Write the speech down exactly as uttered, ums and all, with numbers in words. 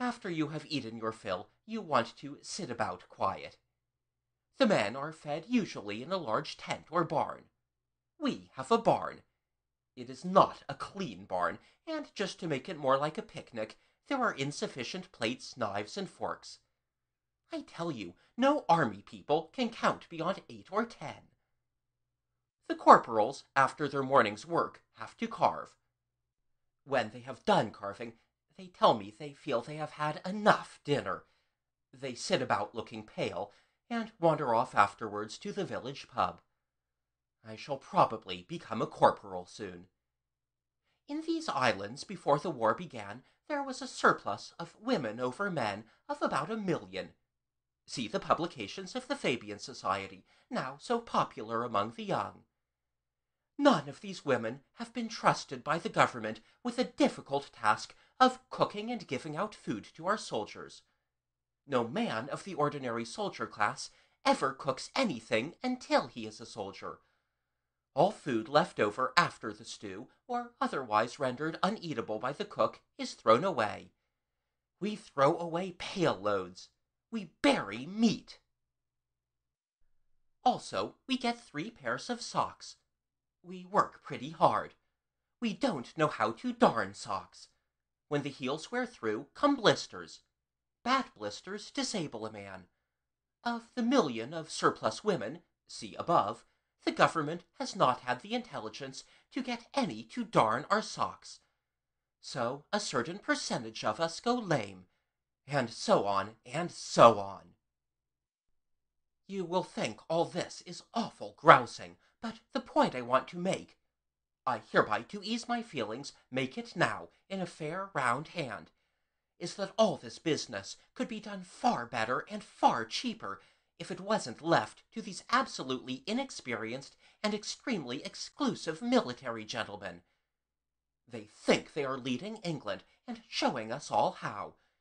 After you have eaten your fill, you want to sit about quiet. The men are fed usually in a large tent or barn. We have a barn. It is not a clean barn, and just to make it more like a picnic, there are insufficient plates, knives, and forks. I tell you, no army people can count beyond eight or ten. The corporals, after their morning's work, have to carve. When they have done carving, they tell me they feel they have had enough dinner. They sit about looking pale, and wander off afterwards to the village pub. I shall probably become a corporal soon. In these islands, before the war began, there was a surplus of women over men of about a million. See the publications of the Fabian Society, now so popular among the young. None of these women have been trusted by the government with the difficult task of cooking and giving out food to our soldiers. No man of the ordinary soldier class ever cooks anything until he is a soldier. All food left over after the stew, or otherwise rendered uneatable by the cook, is thrown away. We throw away pail loads. We bury meat. Also, we get three pairs of socks. We work pretty hard. We don't know how to darn socks. When the heels wear through, come blisters. Bad blisters disable a man. Of the million of surplus women, see above, the government has not had the intelligence to get any to darn our socks. So a certain percentage of us go lame, and so on and so on. You will think all this is awful grousing, but the point I want to make, I hereby, to ease my feelings, make it now in a fair round hand, is that all this business could be done far better and far cheaper if it wasn't left to these absolutely inexperienced and extremely exclusive military gentlemen. They think they are leading England and showing us all how,